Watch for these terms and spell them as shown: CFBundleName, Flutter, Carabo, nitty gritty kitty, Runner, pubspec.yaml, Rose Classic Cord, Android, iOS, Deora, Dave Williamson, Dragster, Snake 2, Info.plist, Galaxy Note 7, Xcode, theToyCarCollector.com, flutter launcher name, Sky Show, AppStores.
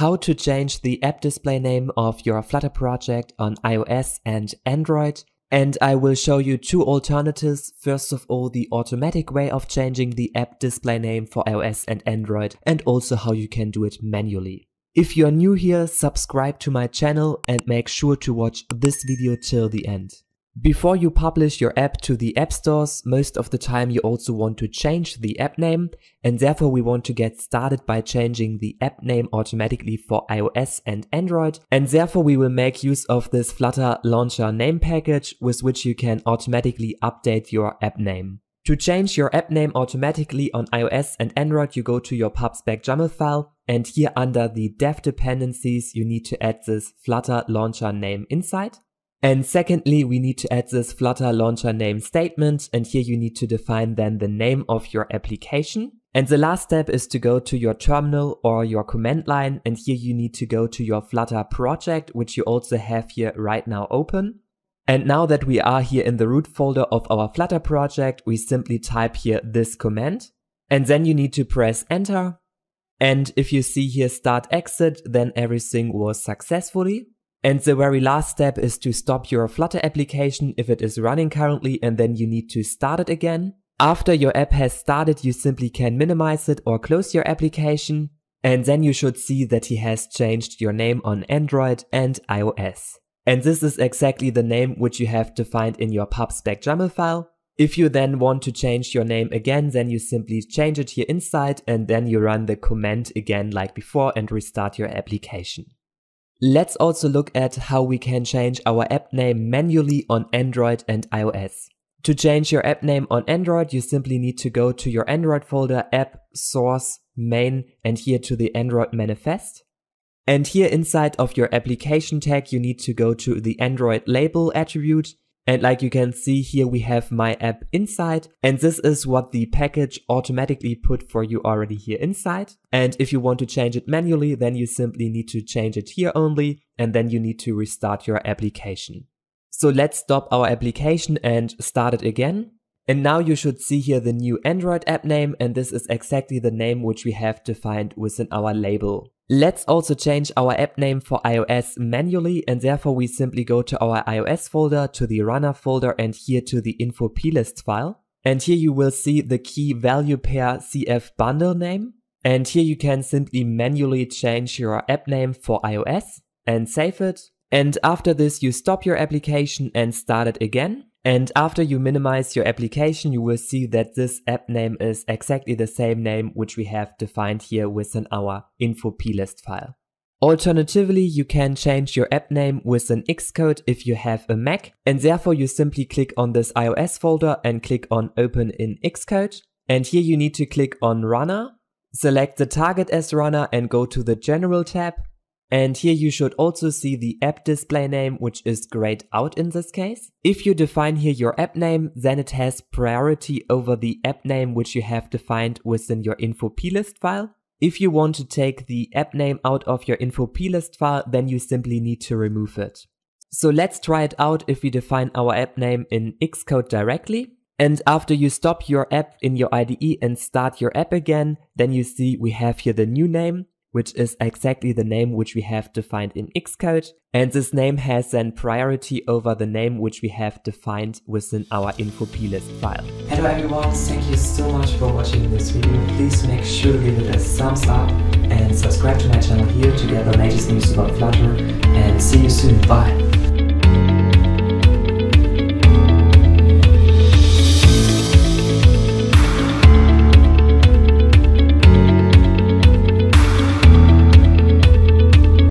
how to change the app display name of your Flutter project on iOS and Android. And I will show you two alternatives. First of all, the automatic way of changing the app display name for iOS and Android, and also how you can do it manually. If you're new here, subscribe to my channel and make sure to watch this video till the end. Before you publish your app to the app stores, most of the time you also want to change the app name, and therefore we want to get started by changing the app name automatically for iOS and Android, and therefore we will make use of this Flutter launcher name package with which you can automatically update your app name. To change your app name automatically on iOS and Android, you go to your pubspec.yaml file, and here under the dev dependencies you need to add this Flutter launcher name inside. And secondly, we need to add this Flutter launcher name statement, and here you need to define then the name of your application. And the last step is to go to your terminal or your command line, and here you need to go to your Flutter project, which you also have here right now open. And now that we are here in the root folder of our Flutter project, we simply type here this command, and then you need to press enter. And if you see here start exit, then everything was successfully. And the very last step is to stop your Flutter application if it is running currently, and then you need to start it again. After your app has started, you simply can minimize it or close your application, and then you should see that he has changed your name on Android and iOS. And this is exactly the name which you have defined in your pubspec.yaml file. If you then want to change your name again, then you simply change it here inside, and then you run the command again like before and restart your application. Let's also look at how we can change our app name manually on Android and iOS. To change your app name on Android, you simply need to go to your Android folder, app, source, main, and here to the Android manifest. And here inside of your application tag, you need to go to the Android label attribute. And like you can see here, we have my app inside, and this is what the package automatically put for you already here inside. And if you want to change it manually, then you simply need to change it here only, and then you need to restart your application. So let's stop our application and start it again. And now you should see here the new Android app name, and this is exactly the name which we have defined within our label. Let's also change our app name for iOS manually, and therefore we simply go to our iOS folder, to the Runner folder, and here to the Info.plist file. And here you will see the key value pair CFBundleName. And here you can simply manually change your app name for iOS and save it. And after this, you stop your application and start it again. And after you minimize your application, you will see that this app name is exactly the same name which we have defined here within our Info.plist file. Alternatively, you can change your app name with an Xcode if you have a Mac, and therefore you simply click on this iOS folder and click on Open in Xcode. And here you need to click on Runner, select the target as Runner and go to the General tab. And here you should also see the app display name, which is grayed out in this case. If you define here your app name, then it has priority over the app name which you have defined within your Info.plist file. If you want to take the app name out of your Info.plist file, then you simply need to remove it. So let's try it out if we define our app name in Xcode directly. And after you stop your app in your IDE and start your app again, then you see we have here the new name, which is exactly the name which we have defined in Xcode. And this name has then priority over the name which we have defined within our Info.plist file. Hello everyone, thank you so much for watching this video. Please make sure to give it a thumbs up and subscribe to my channel here to get the latest news about Flutter. And see you soon, bye!